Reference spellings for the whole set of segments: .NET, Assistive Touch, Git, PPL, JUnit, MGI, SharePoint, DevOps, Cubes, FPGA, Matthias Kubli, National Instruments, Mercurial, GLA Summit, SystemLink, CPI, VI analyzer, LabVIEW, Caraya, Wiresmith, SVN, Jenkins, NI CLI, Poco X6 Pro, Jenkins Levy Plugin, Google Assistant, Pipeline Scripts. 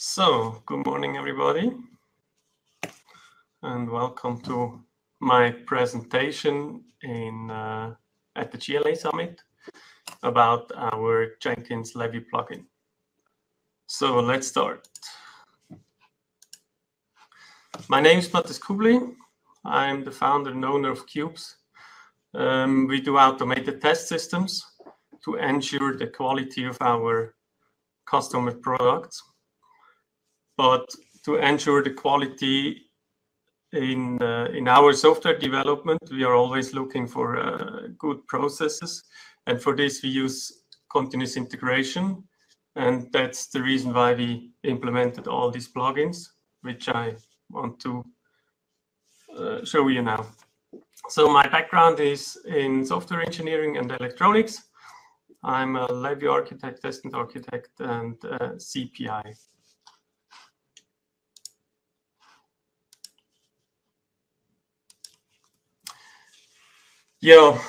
So, good morning, everybody, and welcome to my presentation at the GLA Summit about our Jenkins Levy plugin. So let's start. My name is Matthias Kubli. I'm the founder and owner of Cubes. We do automated test systems to ensure the quality of our customer products. But to ensure the quality in our software development, we are always looking for good processes. And for this, we use continuous integration. And that's the reason why we implemented all these plugins, which I want to show you now. So my background is in software engineering and electronics. I'm a LabVIEW architect, testing architect, and CPI. Yeah,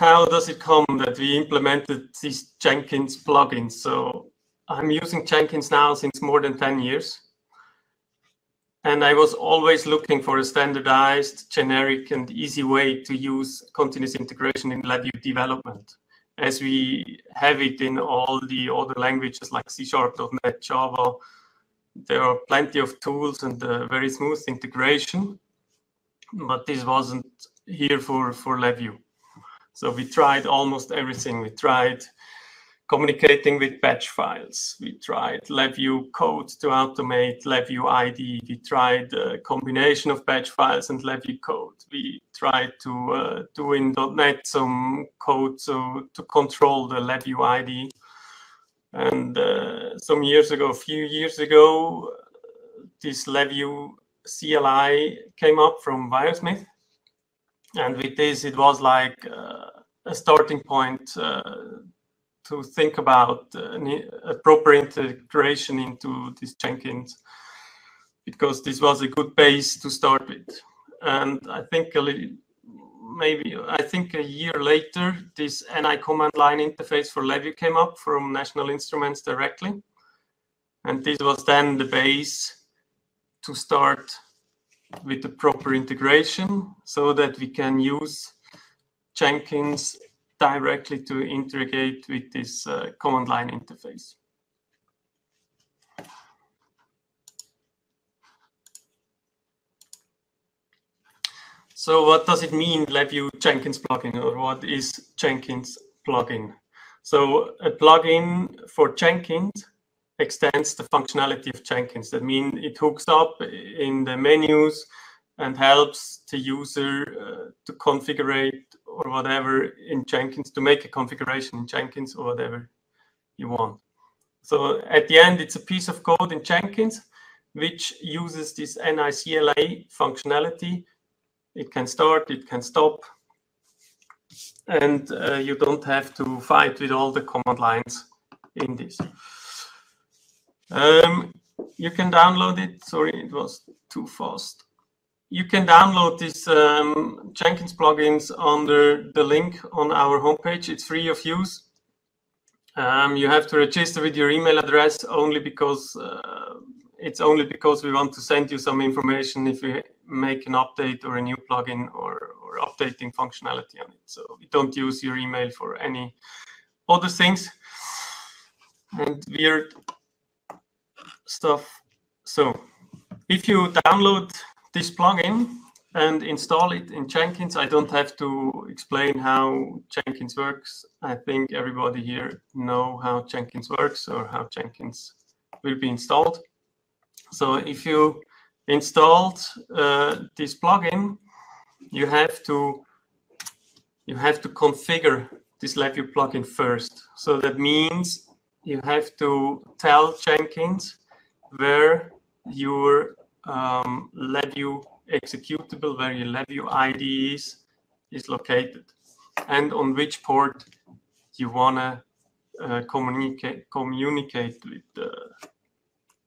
how does it come that we implemented these Jenkins plugins? So I'm using Jenkins now since more than 10 years. And I was always looking for a standardized, generic, and easy way to use continuous integration in LabVIEW development, as we have it in all the other languages like C#, .NET, Java. There are plenty of tools and very smooth integration, but this wasn't here for LabVIEW. So we tried almost everything. We tried communicating with batch files. We tried LabVIEW code to automate LabVIEw ID. We tried a combination of batch files and LabVIEW code. We tried to do in .NET some code to control the LabVIEW ID. And a few years ago, this LabVIEw CLI came up from Wiresmith. And with this, it was like a starting point to think about a proper integration into this Jenkins, because this was a good base to start with. And I think a year later, this NI command line interface for LabVIEW came up from National Instruments directly. And this was then the base to start with the proper integration, so that we can use Jenkins directly to integrate with this command line interface. So what does it mean, LabVIEW Jenkins plugin, or what is Jenkins plugin? So a plugin for Jenkins extends the functionality of Jenkins. That means it hooks up in the menus and helps the user to configure or whatever in Jenkins, to make a configuration in Jenkins or whatever you want. So at the end, it's a piece of code in Jenkins which uses this NI CLI functionality. It can start, it can stop, and you don't have to fight with all the command lines in this. You can download it. Sorry, it was too fast. You can download these Jenkins plugins under the link on our homepage. It's free of use. You have to register with your email address only because we want to send you some information if we make an update or a new plugin or updating functionality on it. So we don't use your email for any other things. And we're stuff. So if you download this plugin and install it in Jenkins, I don't have to explain how Jenkins works. I think everybody here know how Jenkins works or how Jenkins will be installed. So if you installed this plugin, you have to configure this LabVIEW plugin first. So that means you have to tell Jenkins where your LabVIEw executable, where your LabVIEw ID is located, and on which port you wanna communicate with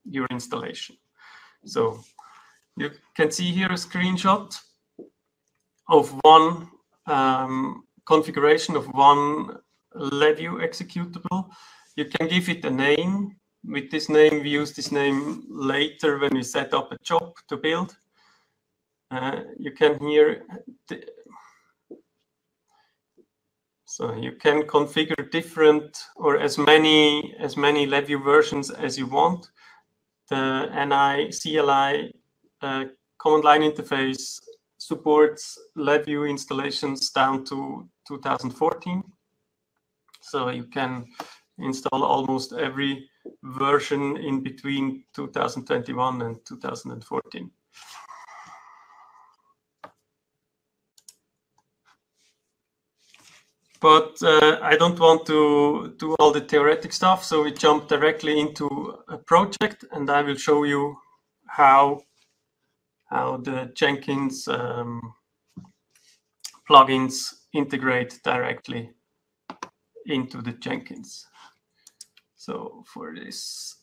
your installation. So you can see here a screenshot of one configuration of one LabVIEw executable. You can give it a name. with this name. We used this name later when we set up a job to build. You can hear, so you can configure different or as many LabVIEW versions as you want. The NI CLI command line interface supports LabVIEW installations down to 2014. So you can install almost every version in between 2021 and 2014. But I don't want to do all the theoretic stuff, so we jump directly into a project, and I will show you how the Jenkins plugins integrate directly into the Jenkins. So for this,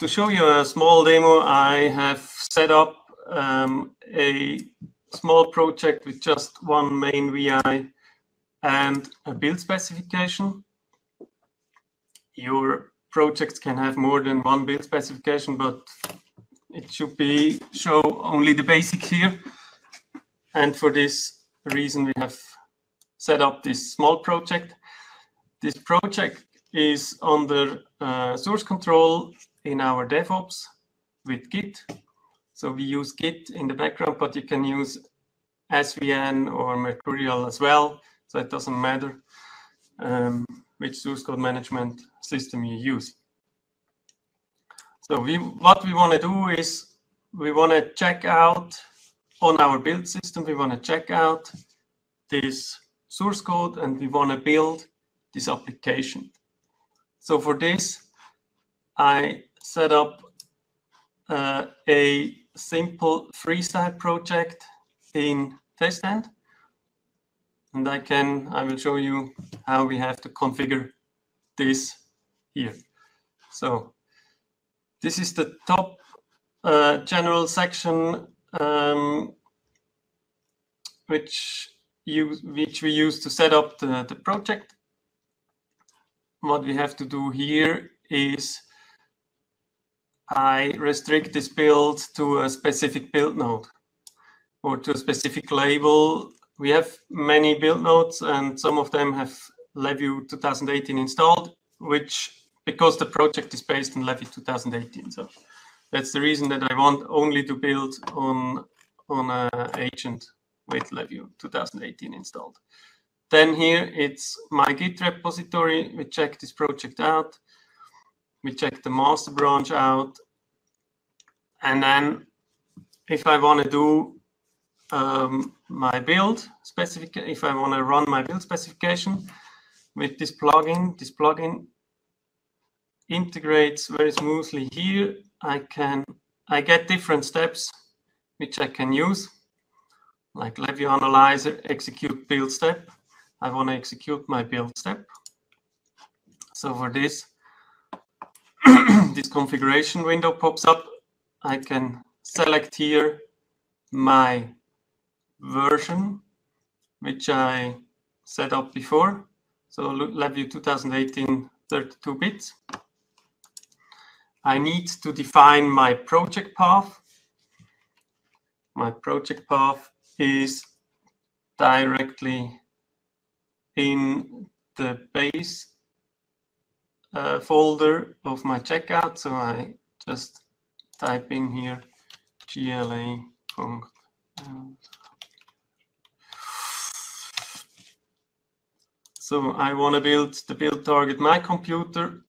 to show you a small demo, I have set up a small project with just one main VI and a build specification. Your projects can have more than one build specification, but it should be show only the basic here. And for this reason, we have set up this small project. This project is under source control in our DevOps with Git. So we use Git in the background, but you can use SVN or Mercurial as well. So it doesn't matter which source code management system you use. So what we want to do is we want to check out on our build system. We want to check out this source code and we want to build this application. So for this, I set up a simple freestyle project in TestNet, and I will show you how we have to configure this here. So this is the top general section which we use to set up the project. What we have to do here is I restrict this build to a specific build node or to a specific label. We have many build nodes, and some of them have LabVIEW 2018 installed, which because the project is based on LabVIEW 2018. So that's the reason that I want only to build on an agent with LabVIEW 2018 installed. Then here it's my Git repository. We check this project out. We check the master branch out. And then if I want to do my build specification, if I want to run my build specification with this plugin integrates very smoothly here. I get different steps which I can use, like LabVIEW analyzer, execute build step. I want to execute my build step. So for this, this configuration window pops up. I can select here my version, which I set up before. So LabVIEW 2018, 32 bits. I need to define my project path. My project path is directly in the base folder of my checkout, so I just type in here GLA. So I want to build the build target my computer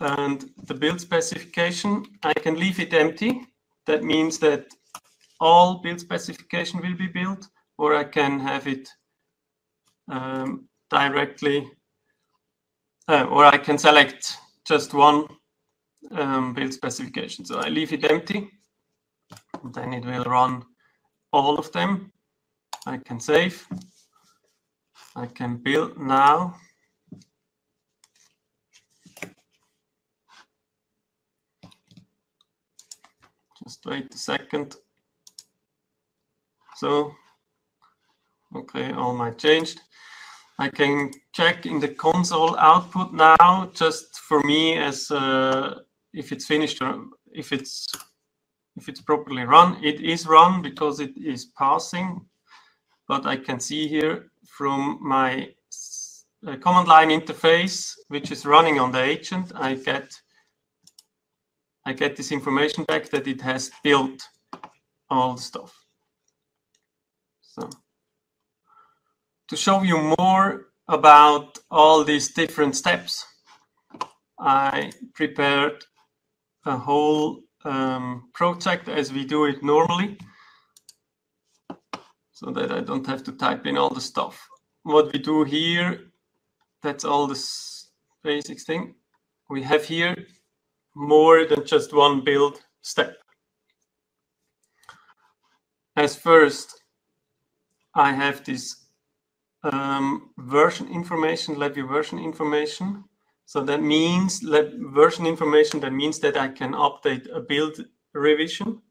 and the build specification. I can leave it empty. That means that all build specification will be built, or I can have it directly. Or I can select just one build specification. So I leave it empty, and then it will run all of them. I can save. I can build now. Just wait a second. So Okay, all might changed. I can check in the console output now, just for me, as if it's finished or if it's properly run. It is run because it is passing, but I can see here from my command line interface, which is running on the agent, I get this information back that it has built all the stuff. So, to show you more about all these different steps, I prepared a whole project as we do it normally, so that I don't have to type in all the stuff. What we do here, that's all this basic thing. We have here more than just one build step. As first, I have this version information, LabVIEW version information. So that means version information, that means that I can update a build revision.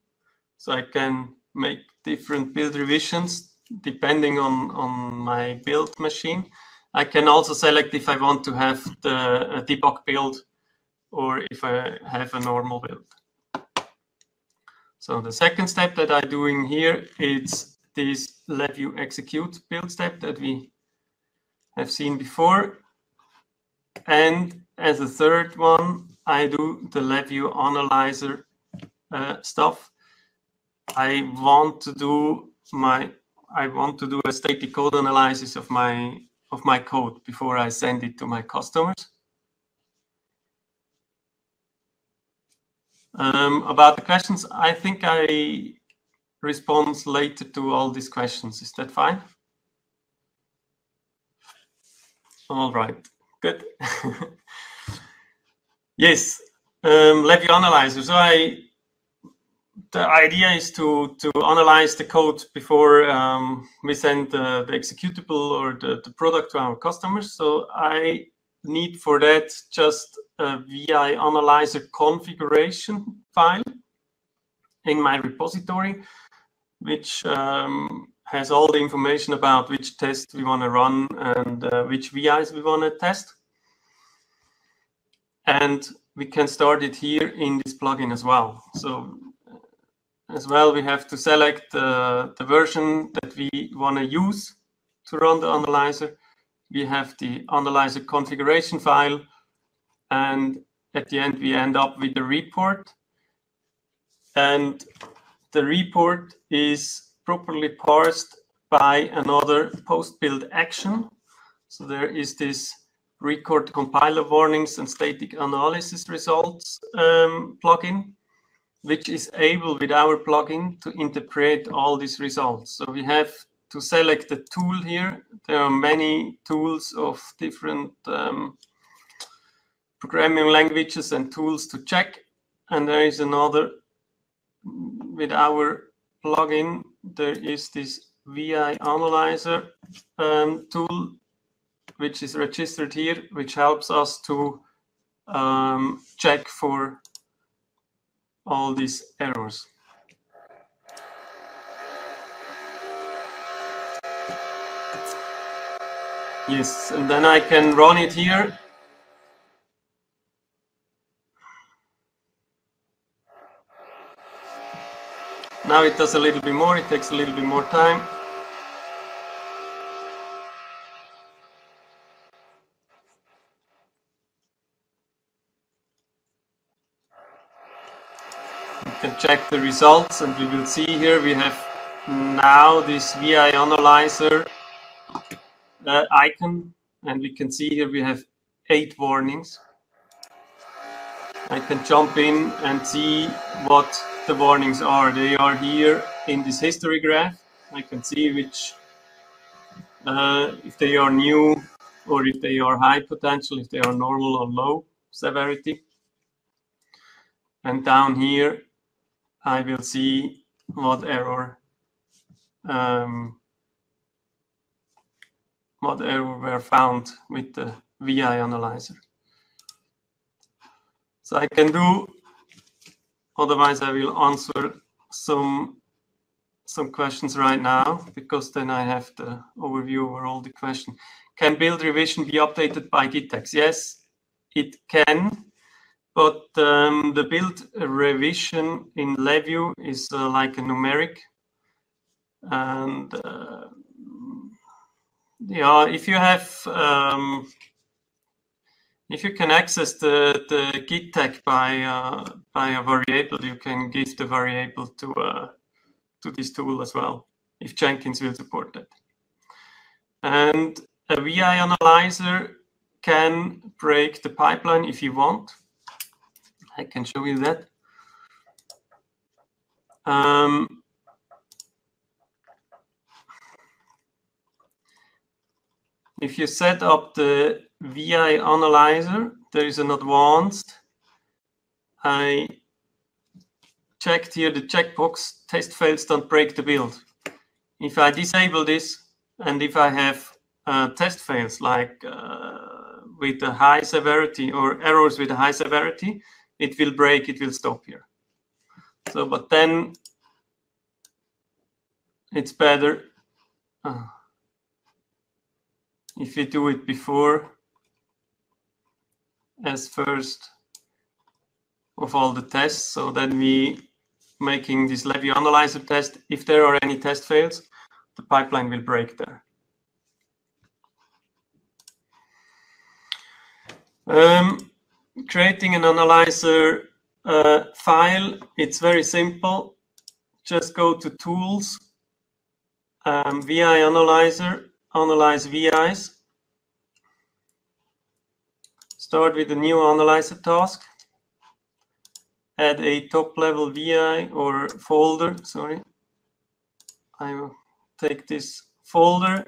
So I can make different build revisions depending on my build machine. I can also select if I want to have the debug build or if I have a normal build. So the second step that I'm doing here is this LabVIEW execute build step that we have seen before. And as a third one, I do the LabVIEW analyzer stuff. I want to do a static code analysis of my code before I send it to my customers. About the questions, I think I respond later to all these questions. Is that fine? All right. Good. Yes, LabVIEW analyzer. So the idea is to analyze the code before we send the executable or the product to our customers. So I need for that just a VI analyzer configuration file in my repository, which has all the information about which tests we want to run and which VIs we want to test. And we can start it here in this plugin as well. So as well, we have to select the version that we want to use to run the analyzer. We have the analyzer configuration file. And at the end, we end up with the report. And the report is properly parsed by another post-build action. So there is this record compiler warnings and static analysis results plugin, which is able with our plugin to interpret all these results. So we have to select the tool here. There are many tools of different programming languages and tools to check. And there is another with our plugin. There is this VI analyzer tool, which is registered here, which helps us to check for all these errors. Yes, and then I can run it here. Now it does a little bit more, it takes a little bit more time. You can check the results, and we will see here we have now this VI analyzer icon, and we can see here we have 8 warnings. I can jump in and see what the warnings are. They are here in this history graph. I can see which, if they are new or if they are high potential, if they are normal or low severity. And down here, I will see what error were found with the VI analyzer. So I can do. Otherwise, I will answer some some questions right now, because then I have the overview over all the questions. Can build revision be updated by Git tags? Yes, it can. But the build revision in LabVIEW is like a numeric. And yeah, if you have, if you can access the Git tag by a variable, you can give the variable to this tool as well, if Jenkins will support that. And a VI analyzer can break the pipeline if you want. I can show you that. If you set up the VI analyzer, there is an advanced. I checked here the checkbox, test fails don't break the build. If I disable this, and if I have test fails like with a high severity or errors with a high severity, it will break, it will stop here. So, but then it's better if you do it before as first of all the tests, so then we making this LabVIEW analyzer test. If there are any test fails, the pipeline will break there. Creating an analyzer file, it's very simple. Just go to Tools, VI Analyzer, Analyze VIs. Start with a new analyzer task. Add a top-level VI or folder. Sorry, I will take this folder.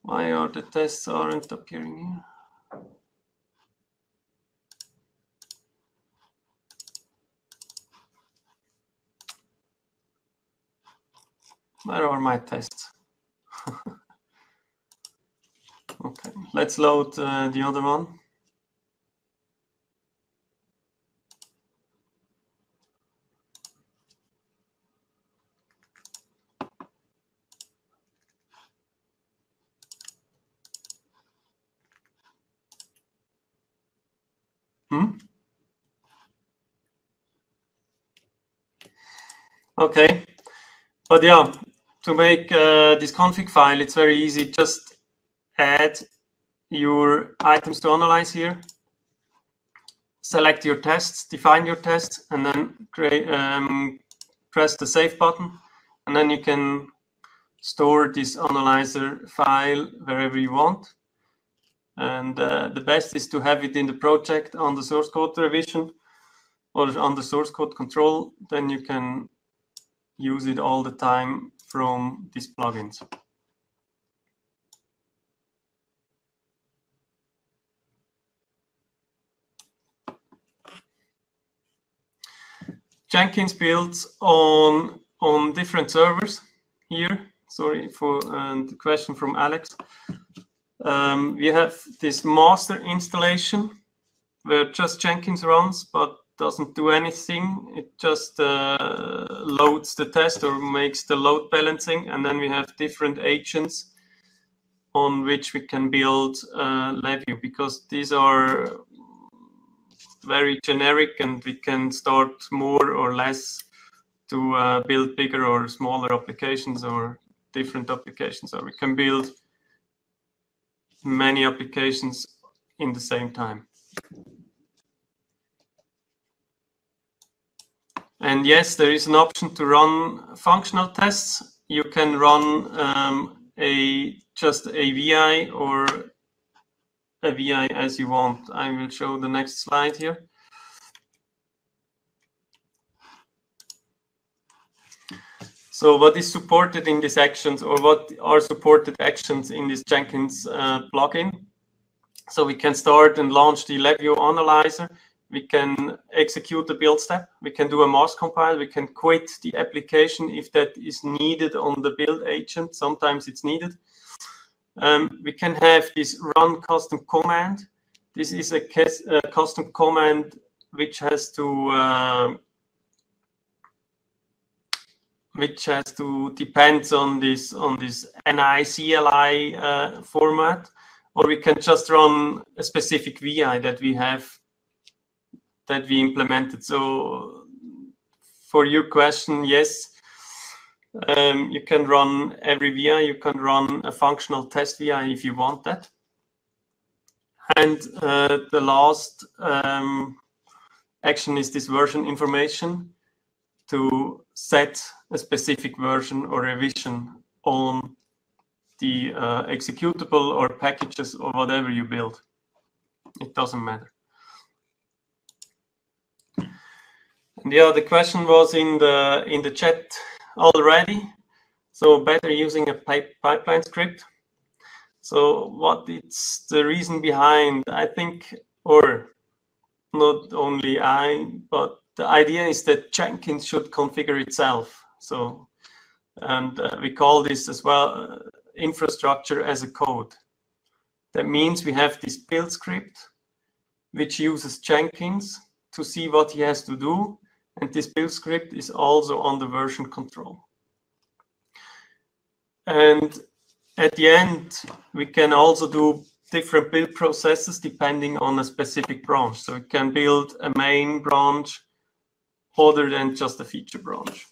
Why are the tests aren't appearing here? Where are my tests? Okay, let's load the other one. Okay, but yeah, to make this config file, it's very easy. Just add your items to analyze here, select your tests, define your tests, and then create, press the save button, and then you can store this analyzer file wherever you want. And the best is to have it in the project on the source code revision or on the source code control. Then you can use it all the time from these plugins. Jenkins builds on different servers here. Sorry for the question from Alex. We have this master installation where just Jenkins runs, but doesn't do anything. It just loads the test or makes the load balancing. And then we have different agents on which we can build LabVIEW, because these are very generic and we can start more or less to build bigger or smaller applications or different applications. Or we can build many applications in the same time. And yes, there is an option to run functional tests. You can run just a VI or a VI as you want. I will show the next slide here. So what is supported in these actions, or what are supported actions in this Jenkins plugin? So we can start and launch the LabVIEW analyzer. we can execute the build step, we can do a Morse compile, we can quit the application if that is needed on the build agent. Sometimes it's needed. We can have this run custom command. This is a custom command which has to depend on this NI CLI format, or we can just run a specific VI that we have, that we implemented. So for your question, yes, you can run every VI, you can run a functional test VI if you want that. And the last action is this version information to set a specific version or revision on the executable or packages or whatever you build. It doesn't matter. And yeah, the question was in the chat already. So better using a pipeline script. So what is the reason behind? I think, or not only I, but the idea is that Jenkins should configure itself. So, and we call this as well infrastructure as a code. That means we have this build script which uses Jenkins to see what he has to do. And this build script is also on the version control. And at the end, we can also do different build processes depending on a specific branch. So we can build a main branch other than just a feature branch.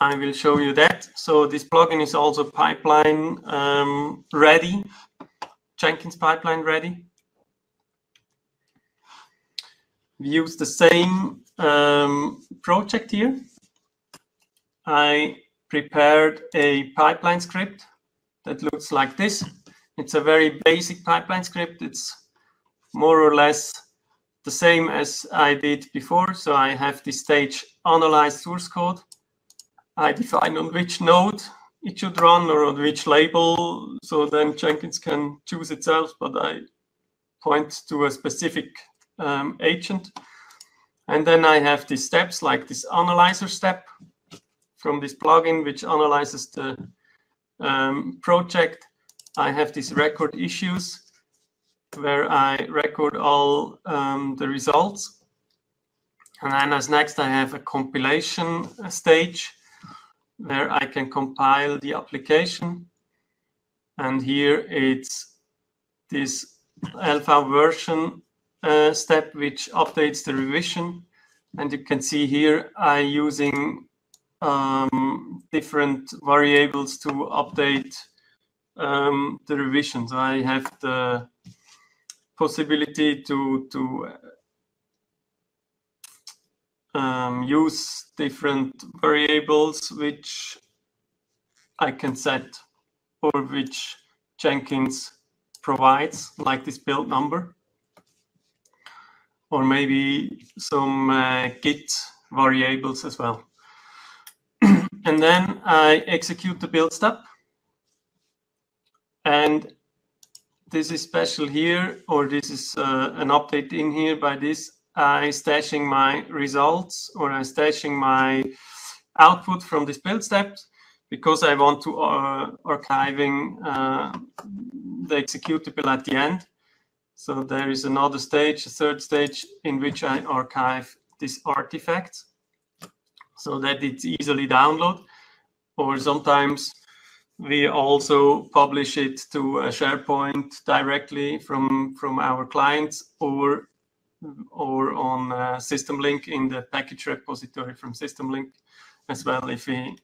I will show you that. So this plugin is also pipeline ready, Jenkins pipeline ready. We use the same project here. I prepared a pipeline script that looks like this. It's a very basic pipeline script. It's more or less the same as I did before. So I have this stage analyze source code. I define on which node it should run or on which label. So then Jenkins can choose itself, but I point to a specific agent. And then I have these steps like this analyzer step from this plugin, which analyzes the project. I have these record issues where I record all the results. And then as next, I have a compilation stage where I can compile the application. And here it's this alpha version step, which updates the revision. And you can see here I'm using different variables to update the revisions. So I have the possibility to use different variables which I can set or which Jenkins provides, like this build number, or maybe some Git variables as well. And then I execute the build step. And this is special here, or this is an update in here by this. I'm stashing my results, or I'm stashing my output from this build step, because I want to archiving the executable at the end. So there is another stage, a third stage, in which I archive this artifact, so that it's easily downloaded, or sometimes we also publish it to a SharePoint directly from our clients, or on SystemLink in the package repository from SystemLink as well, if we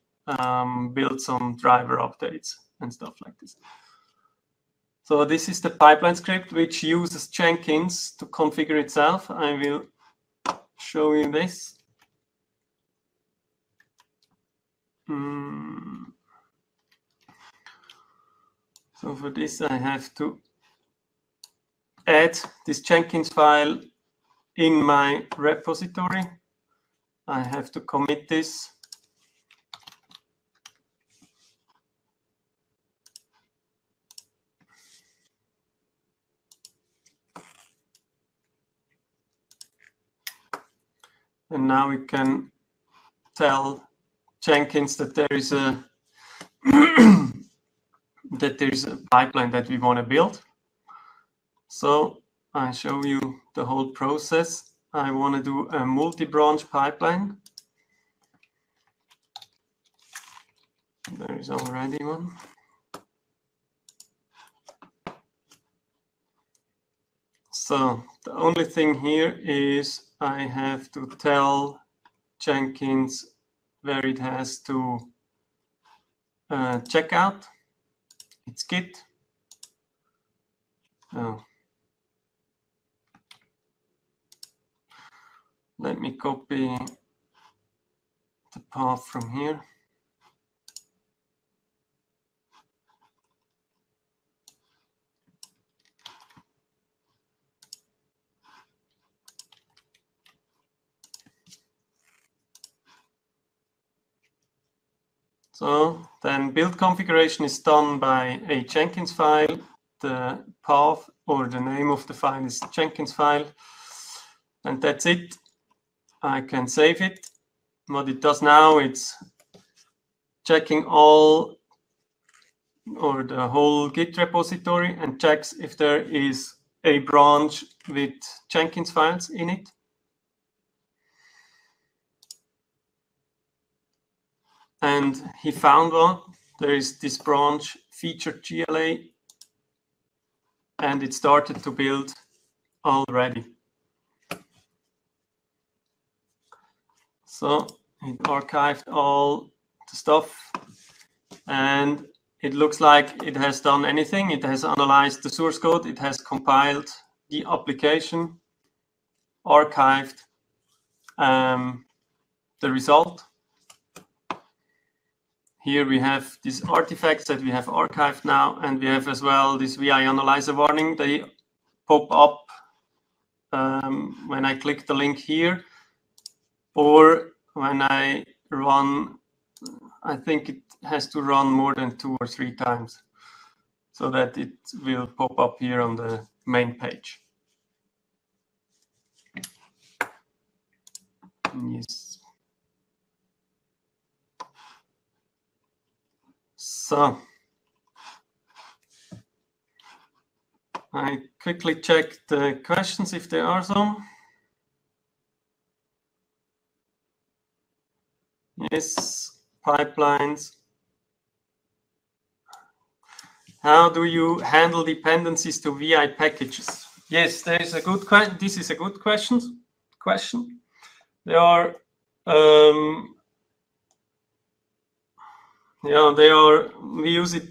build some driver updates and stuff like this. So this is the pipeline script which uses Jenkins to configure itself. I will show you this. So for this, I have to add this Jenkins file in my repository. I have to commit this. And now we can tell Jenkins that there is a that there's a pipeline that we want to build. So I show you the whole process. I want to do a multi-branch pipeline. There is already one. So the only thing here is I have to tell Jenkins where it has to check out. It's Git. Oh. Let me copy the path from here. So then build configuration is done by a Jenkins file. The path or the name of the file is Jenkins file. And that's it. I can save it. What it does now, it's checking all or the whole Git repository and checks if there is a branch with Jenkins files in it. And he found one. There is this branch featured GLA, and it started to build already. So it archived all the stuff, and it looks like it has done anything. It has analyzed the source code. It has compiled the application, archived the result. Here we have these artifacts that we have archived now, and we have as well this VI analyzer warning. They pop up when I click the link here, or when I run, I think it has to run more than 2 or 3 times so that it will pop up here on the main page. Yes. So I quickly check the questions if there are some. Yes, pipelines. How do you handle dependencies to VI packages? Yes, there is a good question. This is a good question. There are. Yeah, they are. We use it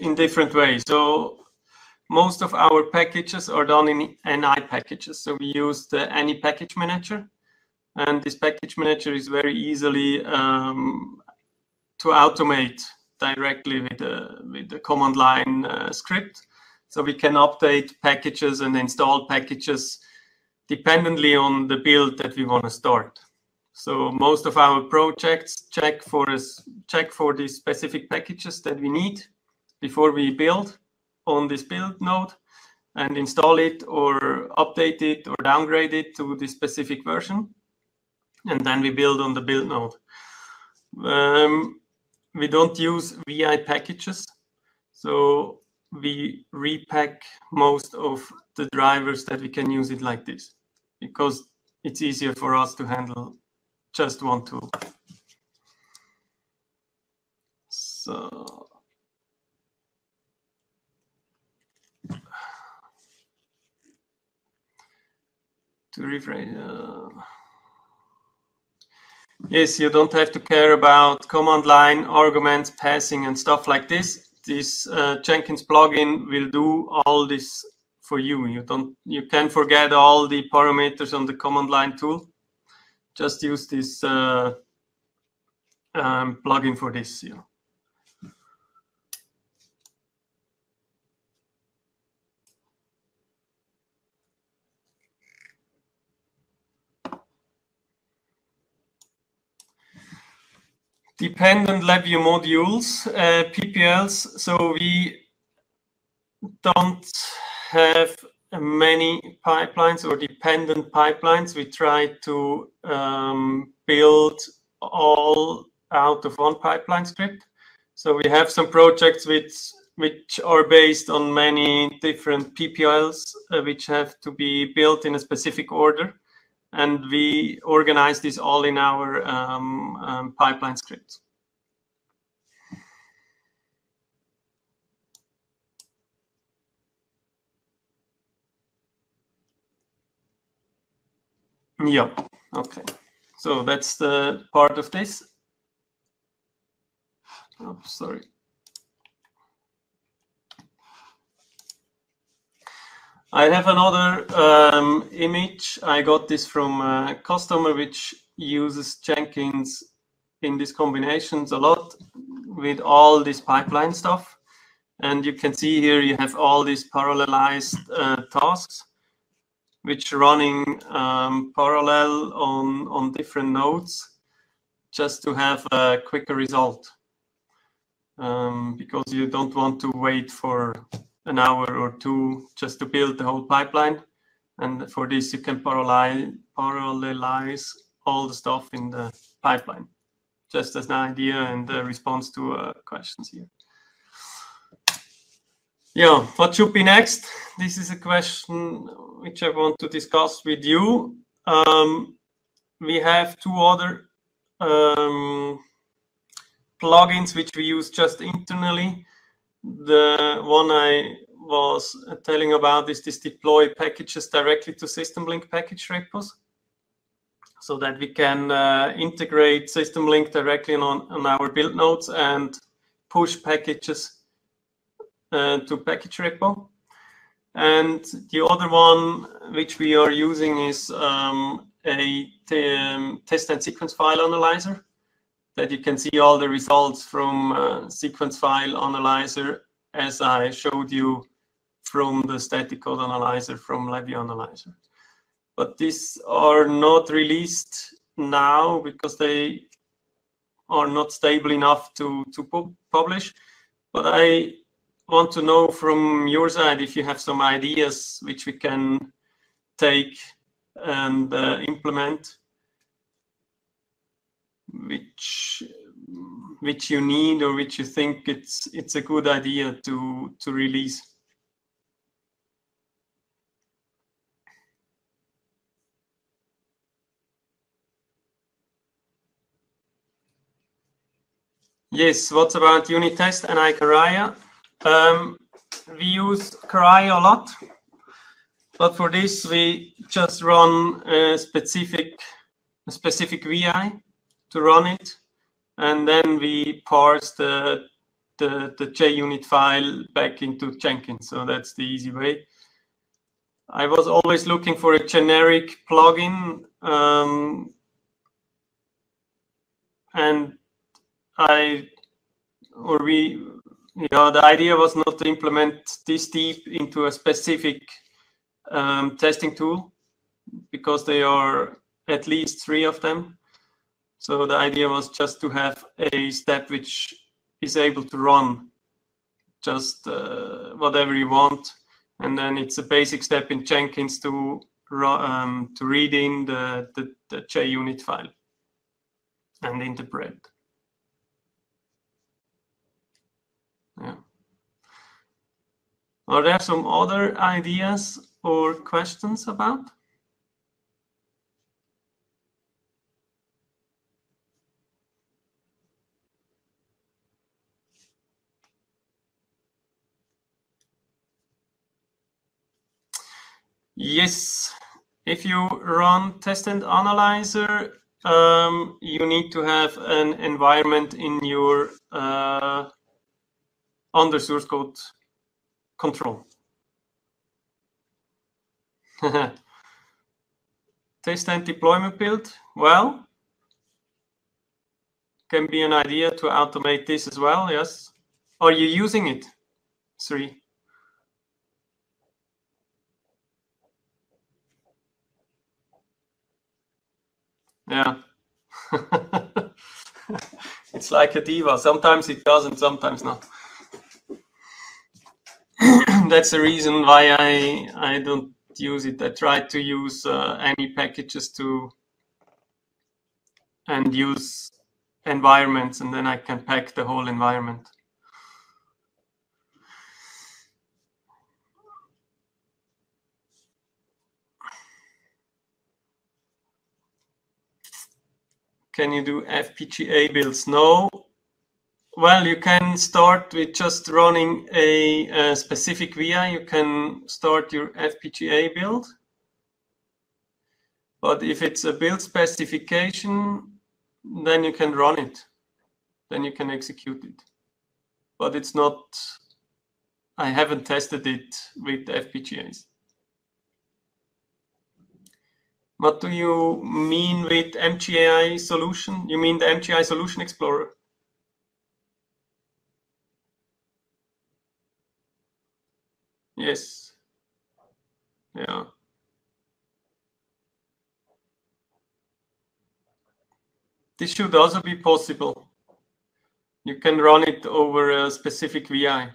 in different ways. So most of our packages are done in NI packages. So we use the NI package manager, and this package manager is very easily to automate directly with the command line script. So we can update packages and install packages dependently on the build that we want to start. So most of our projects check for the specific packages that we need before we build on this build node and install it or update it or downgrade it to the specific version. And then we build on the build node. We don't use VI packages. So we repack most of the drivers that we can use it like this, because it's easier for us to handle just one tool. So to rephrase, yes, you don't have to care about command line arguments, passing, and stuff like this. This Jenkins plugin will do all this for you. You can forget all the parameters on the command line tool. Just use this plugin for this. Yeah. Dependent LabVIEW modules, PPLs. So we don't have many pipelines or dependent pipelines. We try to build all out of one pipeline script. So we have some projects which are based on many different PPLs, which have to be built in a specific order. And we organize this all in our pipeline scripts. Yeah, okay. So that's the part of this. Oh, sorry. I have another image. I got this from a customer which uses Jenkins in these combinations a lot with all this pipeline stuff. And you can see here you have all these parallelized tasks which running parallel on different nodes just to have a quicker result. Because you don't want to wait for an hour or two just to build the whole pipeline. And for this, you can parallelize all the stuff in the pipeline, just as an idea and the response to questions here. Yeah, what should be next? This is a question which I want to discuss with you. We have two other plugins which we use just internally. The one I was telling about is this deploy packages directly to SystemLink package repos, so that we can integrate SystemLink directly on our build nodes and push packages to package repo. And the other one which we are using is a test and sequence file analyzer, that you can see all the results from sequence file analyzer, as I showed you from the static code analyzer from LabVIEW analyzer. But these are not released now because they are not stable enough to publish. But I want to know from your side if you have some ideas which we can take and implement, which you need or which you think it's a good idea to release. Yes, what's about unit test and Caraya? We use Caraya a lot, but for this we just run a specific VI to run it, and then we parse the JUnit file back into Jenkins. So that's the easy way. I was always looking for a generic plugin, the idea was not to implement this deep into a specific testing tool, because there are at least 3 of them. So the idea was just to have a step which is able to run just whatever you want. And then it's a basic step in Jenkins to read in the JUnit file and interpret. Yeah. Are there some other ideas or questions about? Yes, if you run test and analyzer, you need to have an environment in your under source code control. Test and deployment build, well, can be an idea to automate this as well, yes. Are you using it? 3. Yeah. It's like a diva. Sometimes it does and sometimes not. that's the reason why I don't use it. I try to use any packages to and use environments, and then I can pack the whole environment. Can you do FPGA builds? No. Well, you can start with just running a specific VI. You can start your FPGA build. But if it's a build specification, then you can run it. Then you can execute it. But it's not, I haven't tested it with FPGAs. What do you mean with MGI solution? You mean the MGI Solution Explorer? Yes. Yeah. This should also be possible. You can run it over a specific VI.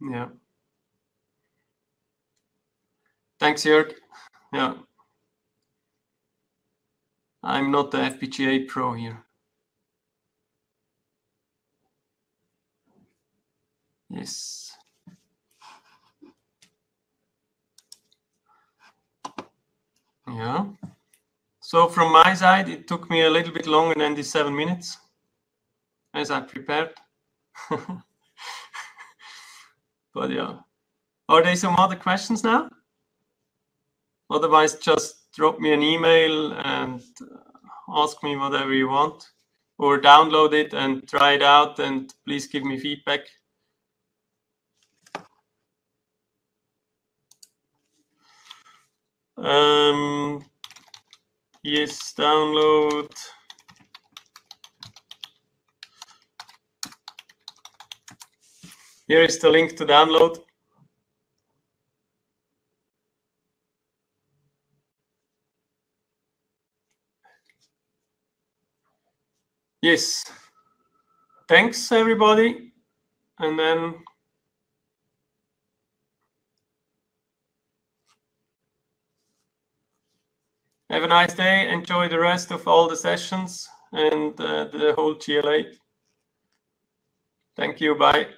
Yeah. Thanks, Jörg. Yeah. I'm not the FPGA pro here. Yes. Yeah. So from my side, it took me a little bit longer than the 7 minutes as I prepared. But yeah, are there some other questions now? Otherwise, just drop me an email and ask me whatever you want, or download it and try it out, and please give me feedback. Yes, download. Here is the link to download. Yes. Thanks, everybody. And then have a nice day. Enjoy the rest of all the sessions and the whole GLA. Thank you. Bye.